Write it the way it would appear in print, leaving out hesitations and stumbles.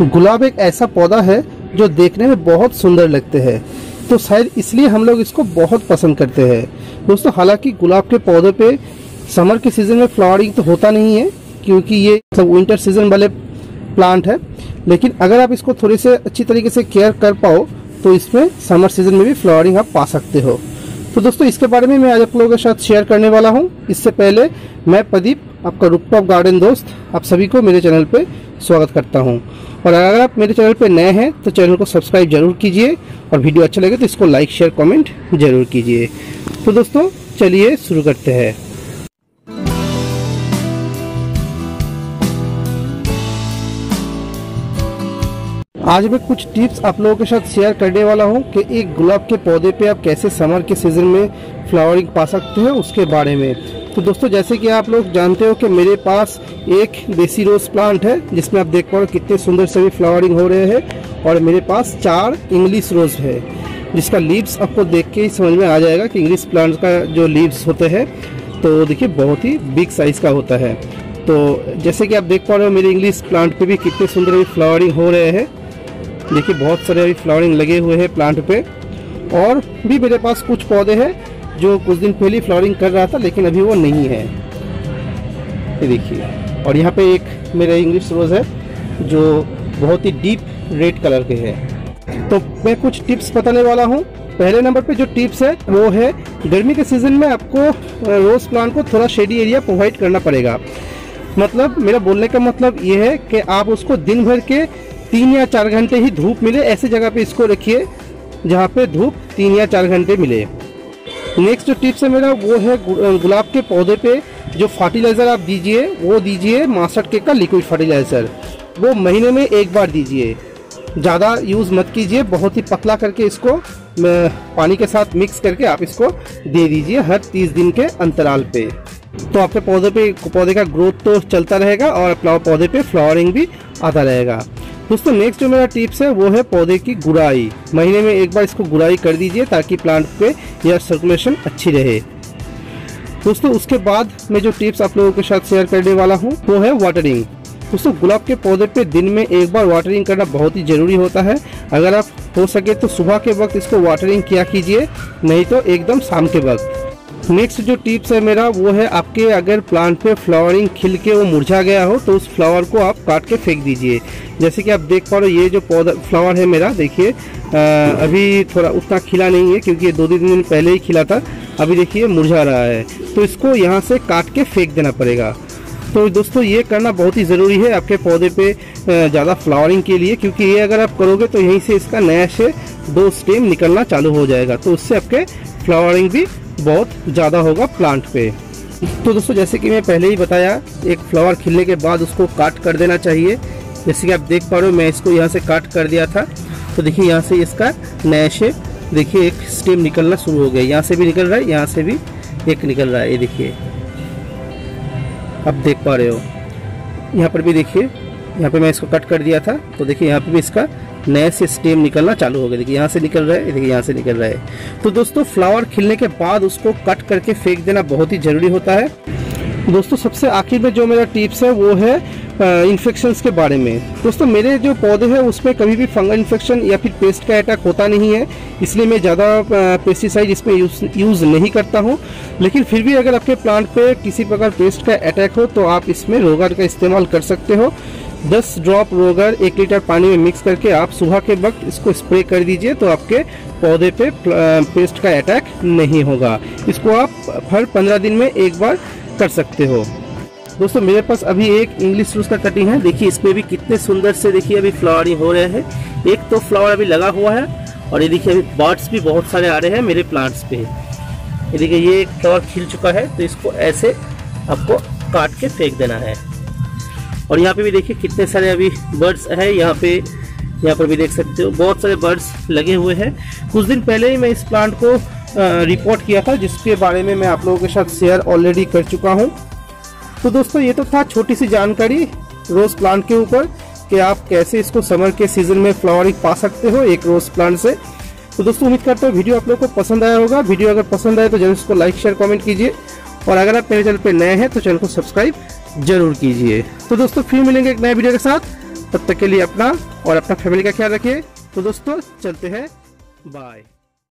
गुलाब एक ऐसा पौधा है जो देखने में बहुत सुंदर लगते हैं, तो शायद इसलिए हम लोग इसको बहुत पसंद करते हैं। दोस्तों, हालांकि गुलाब के पौधों पे समर के सीजन में फ्लावरिंग तो होता नहीं है क्योंकि ये सब विंटर सीजन वाले प्लांट है, लेकिन अगर आप इसको थोड़ी से अच्छी तरीके से केयर कर पाओ तो इसमें समर सीजन में भी फ्लावरिंग आप पा सकते हो। तो दोस्तों, इसके बारे में मैं आज आप लोगों के साथ शेयर करने वाला हूँ। इससे पहले मैं प्रदीप, आपका रूफटॉप गार्डन दोस्त, आप सभी को मेरे चैनल पे स्वागत करता हूँ। और अगर आप मेरे चैनल पे नए हैं तो चैनल को सब्सक्राइब जरूर कीजिए, और वीडियो अच्छा लगे तो इसको लाइक, शेयर, कमेंट जरूर कीजिए। तो दोस्तों, चलिए शुरू करते हैं। आज मैं कुछ टिप्स आप लोगों के साथ शेयर करने वाला हूं कि एक गुलाब के पौधे पे आप कैसे समर के सीजन में फ्लावरिंग पा सकते हैं, उसके बारे में। तो दोस्तों, जैसे कि आप लोग जानते हो कि मेरे पास एक देसी रोज प्लांट है जिसमें आप देख पा रहे हो कितने सुंदर से भी फ्लावरिंग हो रहे हैं, और मेरे पास 4 इंग्लिश रोज है जिसका लीव्स आपको देख के ही समझ में आ जाएगा कि इंग्लिश प्लांट का जो लीव्स होते हैं तो देखिए बहुत ही बिग साइज़ का होता है। तो जैसे कि आप देख पा रहे हो मेरे इंग्लिश प्लांट पर भी कितने सुंदर भी फ्लावरिंग हो रहे हैं, देखिए बहुत सारे अभी फ्लावरिंग लगे हुए हैं प्लांट पे। और भी मेरे पास कुछ पौधे हैं जो कुछ दिन पहले फ्लावरिंग कर रहा था लेकिन अभी वो नहीं है, ये देखिए। और यहाँ पे एक मेरा इंग्लिश रोज़ है जो बहुत ही डीप रेड कलर के हैं। तो मैं कुछ टिप्स बताने वाला हूँ। पहले नंबर पे जो टिप्स है वो है, गर्मी के सीज़न में आपको रोज़ प्लांट को थोड़ा शेडी एरिया प्रोवाइड करना पड़ेगा। मतलब मेरा बोलने का मतलब ये है कि आप उसको दिन भर के 3 या 4 घंटे ही धूप मिले ऐसे जगह पे इसको रखिए जहाँ पे धूप 3 या 4 घंटे मिले। नेक्स्ट जो टिप्स है मेरा वो है, गुलाब के पौधे पे जो फर्टिलाइज़र आप दीजिए वो दीजिए मास्टर्ड केक का लिक्विड फर्टिलाइज़र, वो महीने में एक बार दीजिए, ज़्यादा यूज़ मत कीजिए। बहुत ही पतला करके इसको पानी के साथ मिक्स करके आप इसको दे दीजिए हर 30 दिन के अंतराल पे, तो आपके पौधे का ग्रोथ तो चलता रहेगा और पौधे पर फ्लावरिंग भी आता रहेगा। दोस्तों, नेक्स्ट जो मेरा टिप्स है वो है पौधे की गुड़ाई। महीने में एक बार इसको गुड़ाई कर दीजिए ताकि प्लांट पे एयर सर्कुलेशन अच्छी रहे। दोस्तों, उसके बाद मैं जो टिप्स आप लोगों के साथ शेयर करने वाला हूँ वो है वाटरिंग। दोस्तों, गुलाब के पौधे पे दिन में एक बार वाटरिंग करना बहुत ही ज़रूरी होता है। अगर आप हो सके तो सुबह के वक्त इसको वाटरिंग किया कीजिए, नहीं तो एकदम शाम के वक्त। नेक्स्ट जो टिप्स है मेरा वो है, आपके अगर प्लांट पे फ्लावरिंग खिल के वो मुरझा गया हो तो उस फ्लावर को आप काट के फेंक दीजिए। जैसे कि आप देख पा रहे हो ये जो पौधा फ्लावर है मेरा, देखिए अभी थोड़ा उतना खिला नहीं है क्योंकि ये 2-3 दिन पहले ही खिला था, अभी देखिए मुरझा रहा है, तो इसको यहाँ से काट के फेंक देना पड़ेगा। तो दोस्तों, ये करना बहुत ही ज़रूरी है आपके पौधे पे ज़्यादा फ्लावरिंग के लिए, क्योंकि ये अगर आप करोगे तो यहीं से इसका नया से 2 स्टेम निकलना चालू हो जाएगा, तो उससे आपके फ्लावरिंग भी बहुत ज़्यादा होगा प्लांट पर। तो दोस्तों, जैसे कि मैं पहले ही बताया, एक फ्लावर खिलने के बाद उसको काट कर देना चाहिए। जैसे कि आप देख पा रहे हो मैं इसको यहाँ से काट कर दिया था, तो देखिए यहाँ से इसका नया शेप, देखिए एक स्टेम निकलना शुरू हो गया, यहाँ से भी निकल रहा है, यहाँ से भी एक निकल रहा है, ये देखिए आप देख पा रहे हो। यहाँ पर भी देखिए, यहाँ पे मैं इसको कट कर दिया था, तो देखिए यहाँ पे भी इसका नया से स्टेम निकलना चालू हो गया, देखिए यहाँ से निकल रहा है, देखिए यहाँ से निकल रहा है। तो दोस्तों, फ्लावर खिलने के बाद उसको कट करके फेंक देना बहुत ही ज़रूरी होता है। दोस्तों, सबसे आखिर में जो मेरा टिप्स है वो है इन्फेक्शंस के बारे में। दोस्तों, मेरे जो पौधे हैं उसमें कभी भी फंगल इन्फेक्शन या फिर पेस्ट का अटैक होता नहीं है, इसलिए मैं ज़्यादा पेस्टिसाइड इसमें यूज़ नहीं करता हूं। लेकिन फिर भी अगर आपके प्लांट पे किसी प्रकार पेस्ट का अटैक हो तो आप इसमें रोगर का इस्तेमाल कर सकते हो। 10 ड्रॉप रोगर 1 लीटर पानी में मिक्स करके आप सुबह के वक्त इसको स्प्रे कर दीजिए, तो आपके पौधे पे पेस्ट का अटैक नहीं होगा। इसको आप हर 15 दिन में एक बार कर सकते हो। दोस्तों, मेरे पास अभी एक इंग्लिश रोज का कटिंग है, देखिए इसमें भी कितने सुंदर से देखिए अभी फ्लावरिंग हो रहे हैं। एक तो फ्लावर अभी लगा हुआ है, और ये देखिए अभी बर्ड्स भी बहुत सारे आ रहे हैं मेरे प्लांट्स पे। ये देखिए ये एक फ्लावर खिल चुका है, तो इसको ऐसे आपको काट के फेंक देना है। और यहाँ पे भी देखिए कितने सारे अभी बर्ड्स है, यहाँ पर भी देख सकते हो बहुत सारे बर्ड्स लगे हुए हैं। कुछ दिन पहले ही मैं इस प्लांट को रिपोर्ट किया था, जिसके बारे में मैं आप लोगों के साथ शेयर ऑलरेडी कर चुका हूँ। तो दोस्तों, ये तो था छोटी सी जानकारी रोज़ प्लांट के ऊपर कि आप कैसे इसको समर के सीज़न में फ्लावरिंग पा सकते हो एक रोज़ प्लांट से। तो दोस्तों, उम्मीद करता हूँ वीडियो आप लोगों को पसंद आया होगा। वीडियो अगर पसंद आए तो जरूर इसको लाइक, शेयर, कमेंट कीजिए, और अगर आप मेरे चैनल पर नए हैं तो चैनल को सब्सक्राइब जरूर कीजिए। तो दोस्तों, फिर मिलेंगे एक नए वीडियो के साथ। तब तक के लिए अपना और अपना फैमिली का ख्याल रखिए। तो दोस्तों चलते हैं, बाय।